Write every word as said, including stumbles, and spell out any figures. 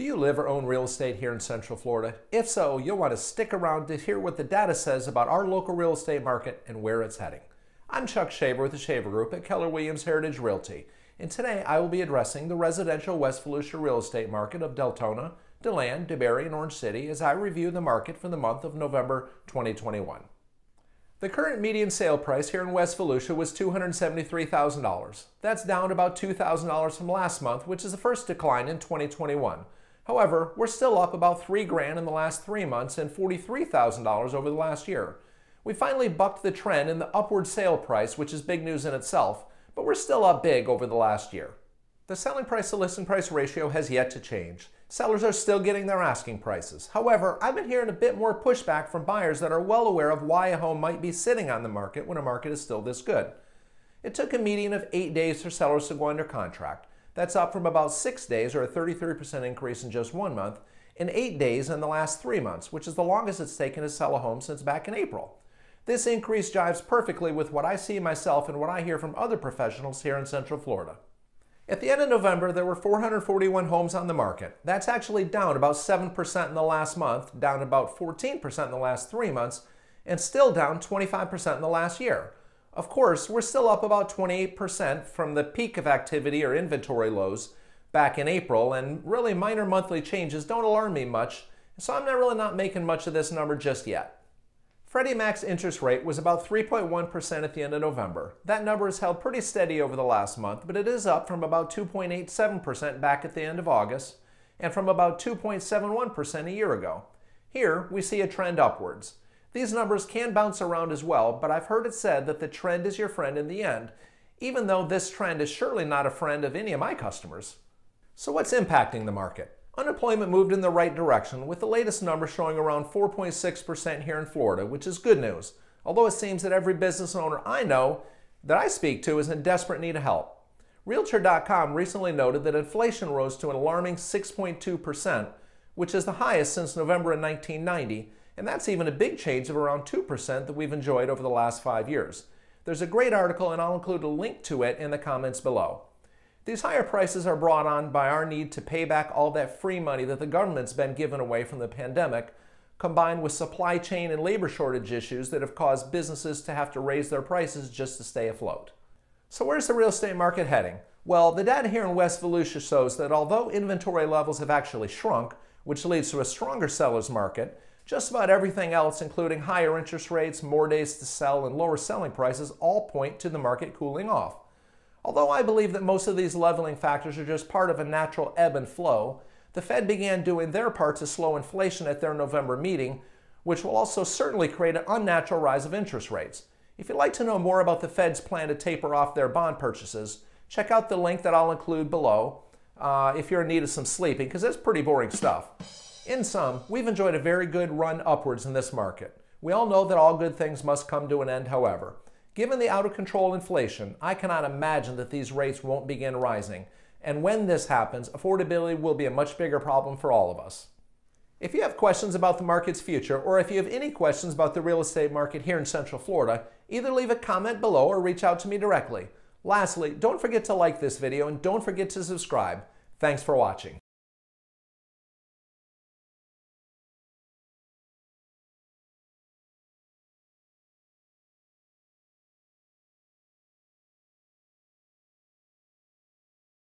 Do you live or own real estate here in Central Florida? If so, you'll want to stick around to hear what the data says about our local real estate market and where it's heading. I'm Chuck Shaver with The Shaver Group at Keller Williams Heritage Realty, and today I will be addressing the residential West Volusia real estate market of Deltona, Deland, DeBary, and Orange City as I review the market for the month of November twenty twenty-one. The current median sale price here in West Volusia was two hundred seventy-three thousand dollars. That's down about two thousand dollars from last month, which is the first decline in twenty twenty-one. However, we're still up about three grand in the last three months and forty-three thousand dollars over the last year. We finally bucked the trend in the upward sale price, which is big news in itself, but we're still up big over the last year. The selling price to listing price ratio has yet to change. Sellers are still getting their asking prices. However, I've been hearing a bit more pushback from buyers that are well aware of why a home might be sitting on the market when a market is still this good. It took a median of eight days for sellers to go under contract. That's up from about six days, or a thirty-three percent increase in just one month, and eight days in the last three months, which is the longest it's taken to sell a home since back in April. This increase jives perfectly with what I see myself and what I hear from other professionals here in Central Florida. At the end of November, there were four hundred forty-one homes on the market. That's actually down about seven percent in the last month, down about fourteen percent in the last three months, and still down twenty-five percent in the last year. Of course, we're still up about twenty-eight percent from the peak of activity or inventory lows back in April, and really minor monthly changes don't alarm me much, so I'm not really not making much of this number just yet. Freddie Mac's interest rate was about three point one percent at the end of November. That number has held pretty steady over the last month, but it is up from about two point eight seven percent back at the end of August, and from about two point seven one percent a year ago. Here, we see a trend upwards. These numbers can bounce around as well, but I've heard it said that the trend is your friend in the end, even though this trend is surely not a friend of any of my customers. So what's impacting the market? Unemployment moved in the right direction, with the latest number showing around four point six percent here in Florida, which is good news, although it seems that every business owner I know that I speak to is in desperate need of help. Realtor dot com recently noted that inflation rose to an alarming six point two percent, which is the highest since November of nineteen ninety, and that's even a big change of around two percent that we've enjoyed over the last five years. There's a great article, and I'll include a link to it in the comments below. These higher prices are brought on by our need to pay back all that free money that the government's been giving away from the pandemic, combined with supply chain and labor shortage issues that have caused businesses to have to raise their prices just to stay afloat. So where's the real estate market heading? Well, the data here in West Volusia shows that although inventory levels have actually shrunk, which leads to a stronger seller's market, just about everything else, including higher interest rates, more days to sell, and lower selling prices, all point to the market cooling off. Although I believe that most of these leveling factors are just part of a natural ebb and flow, the Fed began doing their part to slow inflation at their November meeting, which will also certainly create an unnatural rise of interest rates. If you'd like to know more about the Fed's plan to taper off their bond purchases, check out the link that I'll include below uh, if you're in need of some sleeping, because it's pretty boring stuff. In sum, we've enjoyed a very good run upwards in this market. We all know that all good things must come to an end, however. Given the out-of-control inflation, I cannot imagine that these rates won't begin rising, and when this happens, affordability will be a much bigger problem for all of us. If you have questions about the market's future, or if you have any questions about the real estate market here in Central Florida, either leave a comment below or reach out to me directly. Lastly, don't forget to like this video, and don't forget to subscribe. Thanks for watching.